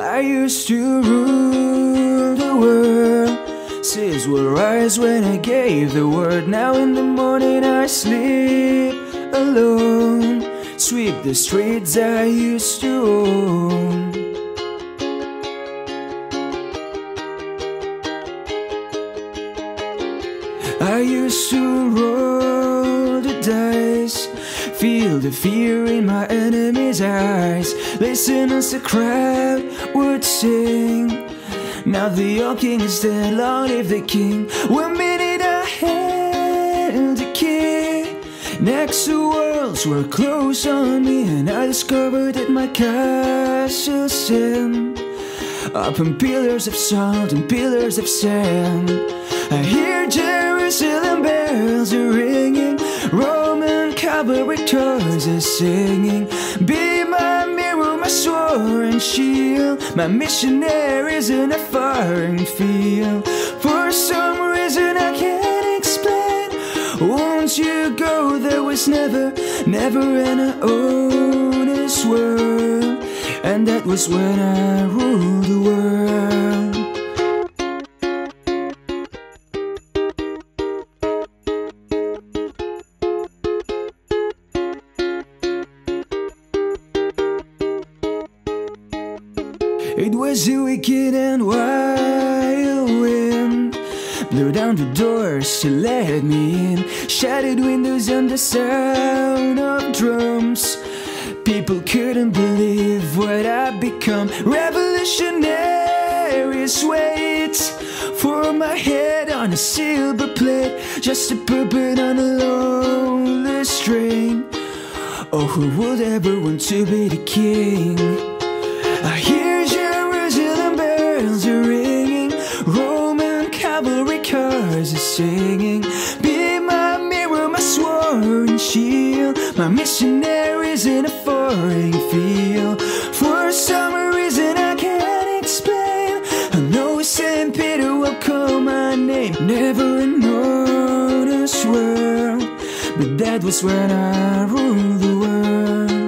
I used to rule the world. Seas will rise when I gave the word. Now in the morning I sleep alone, sweep the streets I used to own. I used to roll the dice, feel the fear in my enemy's eyes, listen as the crowd would sing. Now the old king is dead, long live the king. 1 minute I held the key, next the walls were closed on me, and I discovered that my castle's sin, up on pillars of salt and pillars of sand. I hear Jerusalem bells are ringing, Roman cavalry toys are singing. Be my mirror, my sword and shield, my missionaries in a foreign field. For some reason I can't explain, once you go there was never an honest world. And that was when I ruled the world. It was a wicked and wild wind, blew down the doors to let me in, shattered windows and the sound of drums. People couldn't believe what I'd become. Revolutionaries wait for my head on a silver plate, just a puppet on a lonely string. Oh, who would ever want to be the king? I hear ringing, Roman cavalry choirs are singing. Be my mirror, my sword and shield, my missionaries in a foreign field. For some reason I can't explain, I know Saint Peter will call my name. Never an honest world, but that was when I ruled the world.